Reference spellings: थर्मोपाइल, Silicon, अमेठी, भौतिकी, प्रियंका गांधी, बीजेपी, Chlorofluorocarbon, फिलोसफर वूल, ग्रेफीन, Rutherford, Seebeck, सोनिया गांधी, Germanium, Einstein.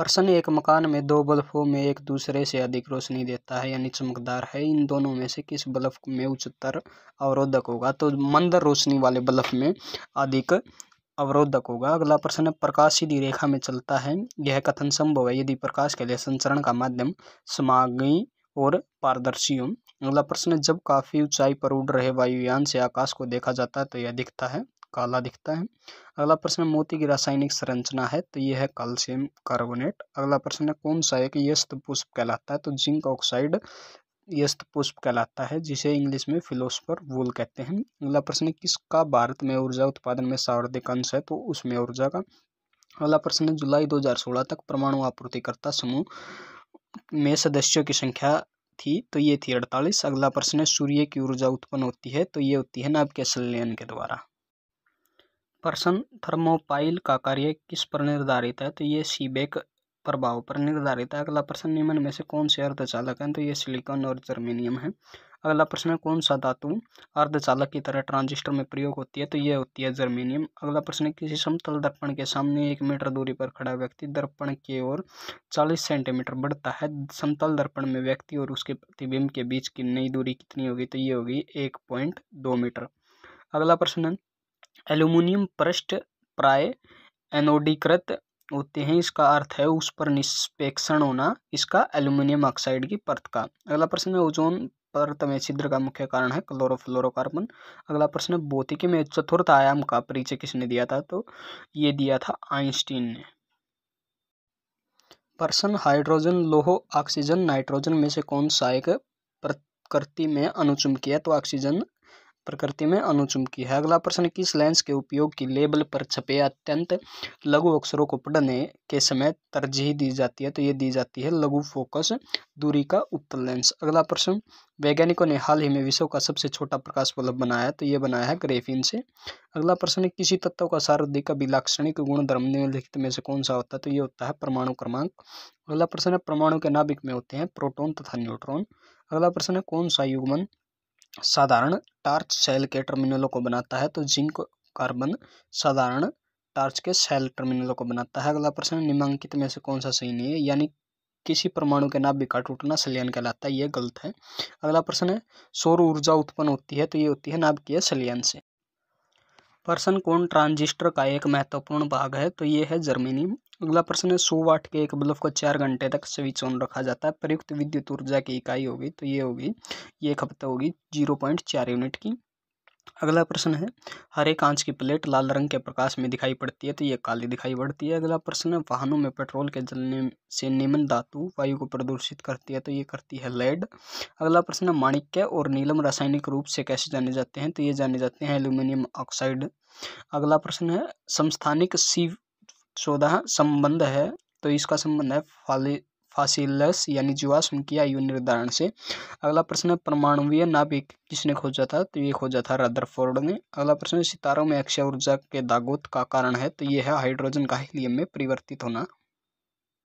प्रश्न एक मकान में दो बल्बों में एक दूसरे से अधिक रोशनी देता है यानी चमकदार है, इन दोनों में से किस बल्ब में उच्चतर अवरोधक होगा? तो मंद रोशनी वाले बल्ब में अधिक अवरोधक होगा। अगला प्रश्न है प्रकाश सीधी रेखा में चलता है, यह कथन संभव है यदि प्रकाश के लिए संचरण का माध्यम समांगी और पारदर्शी हो। अगला प्रश्न है जब काफ़ी ऊंचाई पर उड़ रहे वायुयान से आकाश को देखा जाता है तो यह दिखता है काला दिखता है। अगला प्रश्न मोती की रासायनिक संरचना है तो यह है कैल्शियम कार्बोनेट। अगला प्रश्न है कौन सा एक यस्त पुष्प कहलाता है? तो जिंक ऑक्साइड यस्त पुष्प कहलाता है जिसे इंग्लिश में फिलोसफर वूल कहते हैं। अगला प्रश्न किसका भारत में ऊर्जा उत्पादन में सर्वाधिक अंश है? तो उसमें ऊर्जा का। अगला प्रश्न है जुलाई 2016 तक परमाणु आपूर्तिकर्ता समूह में सदस्यों की संख्या थी तो ये थी 48। अगला प्रश्न है सूर्य की ऊर्जा उत्पन्न होती है तो ये होती है नाभिक के संलयन के द्वारा। प्रश्न थर्मोपाइल का कार्य किस पर निर्धारित है? तो ये सीबेक प्रभाव पर निर्धारित है। अगला प्रश्न निम्न में से कौन से अर्धचालक हैं? तो ये सिलिकॉन और जर्मेनियम है। अगला प्रश्न कौन सा धातु अर्धचालक की तरह ट्रांजिस्टर में प्रयोग होती है? तो यह होती है जर्मेनियम। अगला प्रश्न किसी समतल दर्पण के सामने 1 मीटर दूरी पर खड़ा व्यक्ति दर्पण की ओर 40 सेंटीमीटर बढ़ता है, समतल दर्पण में व्यक्ति और उसके प्रतिबिंब के बीच की नई दूरी कितनी होगी? तो ये होगी 1.2 मीटर। अगला प्रश्न एल्यूमिनियम पृष्ठ प्राय एनोडीकृत होते हैं, इसका अर्थ है उस पर निष्पेक्षण होना इसका एल्यूमिनियम ऑक्साइड की परत का। अगला प्रश्न है ओजोन परत में छिद्र का मुख्य कारण है क्लोरोफ्लोरोकार्बन। अगला प्रश्न है भौतिकी में चतुर्थ आयाम का परिचय किसने दिया था? तो ये दिया था आइंस्टीन ने। प्रश्न हाइड्रोजन लोह ऑक्सीजन नाइट्रोजन में से कौन सा एक प्रकृति में अणुचुंबकीय है? तो ऑक्सीजन प्रकृति में अणुचुंबकीय है। अगला प्रश्न किस लेंस के उपयोग की लेबल पर छपे अत्यंत लघु अक्षरों को पढ़ने के समय तरजीह दी जाती है? तो ये दी जाती है लघु फोकस दूरी का उत्तल लेंस। अगला प्रश्न वैज्ञानिकों ने हाल ही में विश्व का सबसे छोटा प्रकाश बल्ब बनाया, तो ये बनाया है ग्रेफीन से। अगला प्रश्न किसी तत्व का सर्वाधिक अभिलाक्षणिक गुणधर्म निम्नलिखित में से कौन सा होता है? तो ये होता है परमाणु क्रमांक। अगला प्रश्न है परमाणु के नाभिक में होते हैं प्रोटॉन तथा न्यूट्रॉन। अगला प्रश्न है कौन सा युग्मन साधारण टार्च सेल के टर्मिनलों को बनाता है? तो जिंक कार्बन साधारण टार्च के सेल टर्मिनलों को बनाता है। अगला प्रश्न निम्नलिखित में से कौन सा सही नहीं है, यानी किसी परमाणु के नाभिक का टूटना संलयन कहलाता है, यह गलत है। अगला प्रश्न है सौर ऊर्जा उत्पन्न होती है तो ये होती है नाभिकीय संलयन से। प्रश्न कौन ट्रांजिस्टर का एक महत्वपूर्ण भाग है? तो ये है जर्मेनियम। अगला प्रश्न है 100 वाट के एक बल्ब को 4 घंटे तक स्विच ऑन रखा जाता है, प्रयुक्त विद्युत ऊर्जा की इकाई होगी तो ये होगी, ये खपत होगी 0.4 यूनिट की। अगला प्रश्न है हरे कांच की प्लेट लाल रंग के प्रकाश में दिखाई पड़ती है तो ये काली दिखाई पड़ती है। अगला प्रश्न है वाहनों में पेट्रोल के जलने से निम्न धातु वायु को प्रदूषित करती है तो ये करती है लेड। अगला प्रश्न है माणिक्य और नीलम रासायनिक रूप से कैसे जाने जाते हैं? तो ये जाने जाते हैं एल्यूमिनियम ऑक्साइड। अगला प्रश्न है समस्थानिक C14 संबंध है तो इसका संबंध है फासिलस यानी जीवाश्म की आयु निर्धारण से। अगला प्रश्न है परमाणुवीय नाभिक किसने खोजा था? तो ये खोजा था रदरफोर्ड ने। अगला प्रश्न सितारों में अक्षय ऊर्जा के दागोत का कारण है तो ये है हाइड्रोजन का हीलियम में परिवर्तित होना।